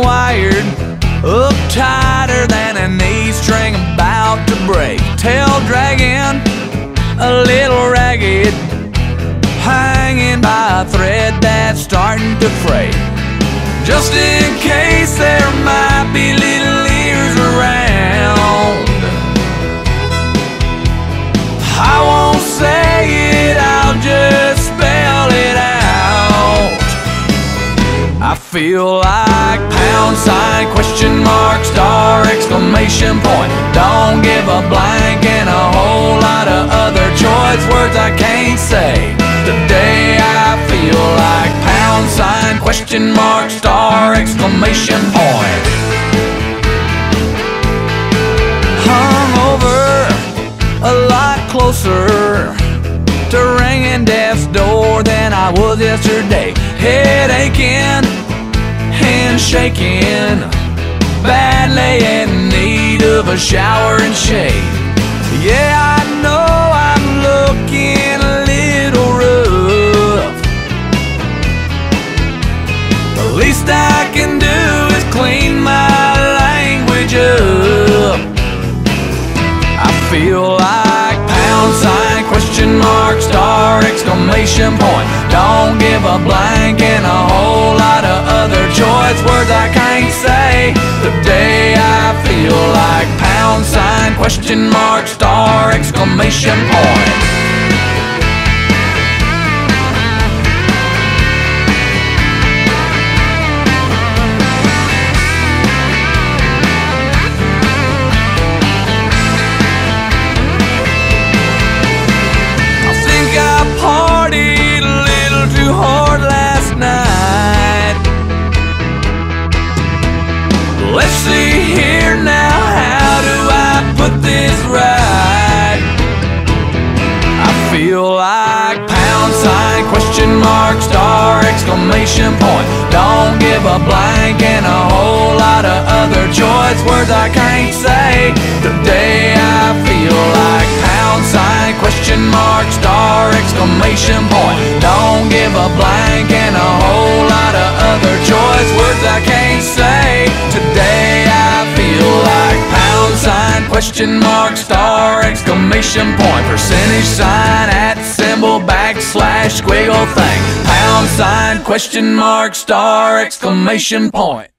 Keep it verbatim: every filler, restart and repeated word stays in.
wired up tighter than an E-string about to break. Tail dragging, a little ragged, hanging by a thread that's starting to fray. Just in case there might be little ears around, I won't say it, I'll just spell it out. I feel like pound sign, question mark, star, exclamation point. Don't give a blank and a whole lot of other choice words I can't say. Today I feel like pound sign, question mark, star, exclamation point. Hungover, a lot closer to ringing death's door than I was yesterday. Head aching, hands shaking, badly in need of a shower and shade. Yeah, I know I'm looking a little rough. The least I can do is clean my language up. I feel like pound sign, question mark, star, exclamation point. Don't give a blank and a whole lot of other choice words I can't say. Today I feel like pound sign, question mark, star, exclamation point. Let's see here now, how do I put this right? I feel like pound sign, question mark, star, exclamation point. Don't give a blank and a whole lot of other choice words I can't say. Today I feel like pound sign, question mark, star, exclamation point. Don't give a blank and a whole lot of other choice words I can't say. Question mark, star, exclamation point. Percentage sign, at symbol, backslash, squiggle thing. Pound sign, question mark, star, exclamation point.